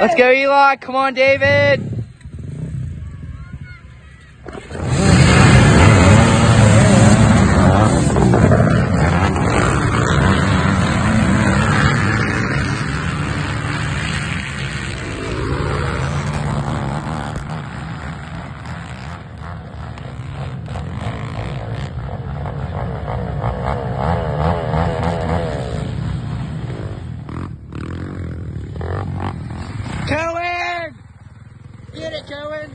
Let's go, Eli. Come on, David. Cohen! Get it, Cohen!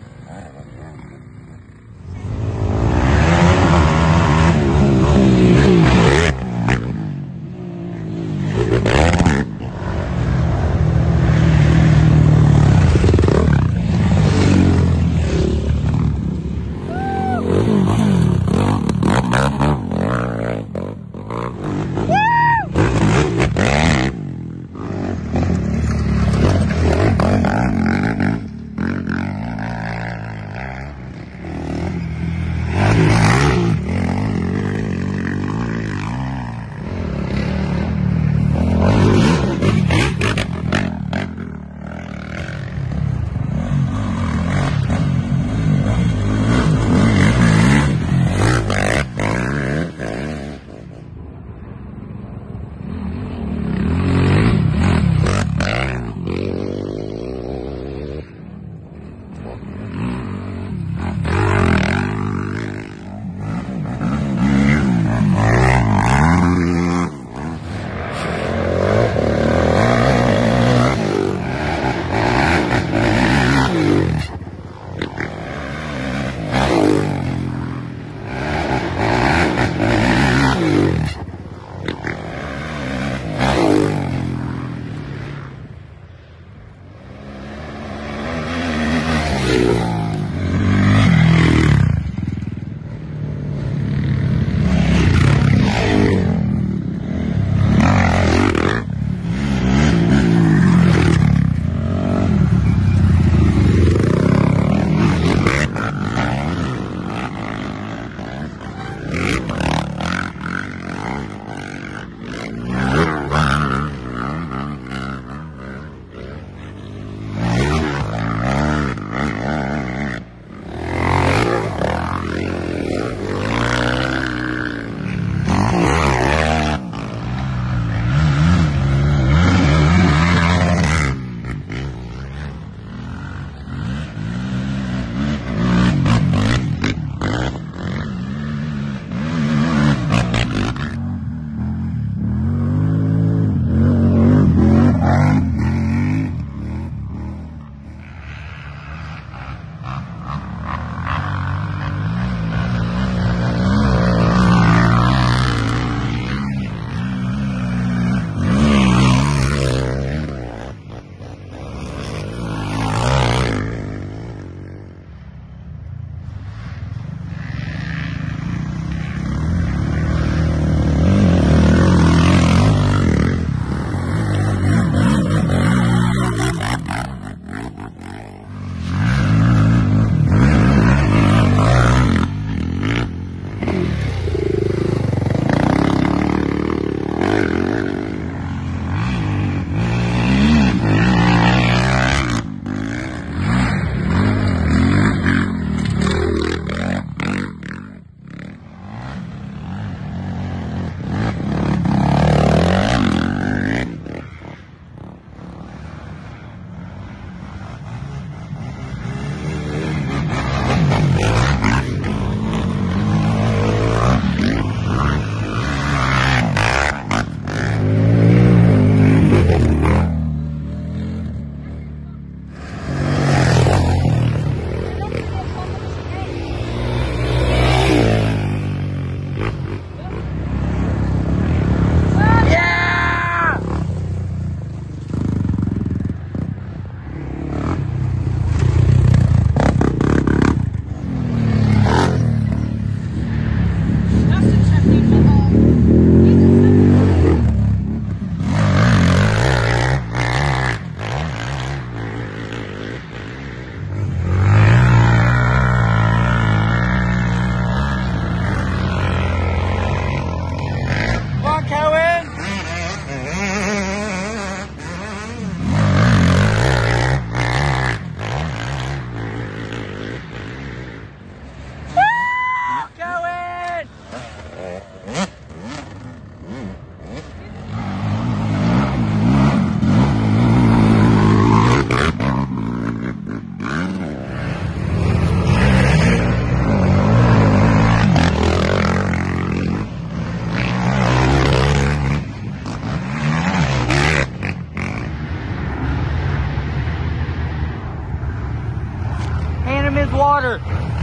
water.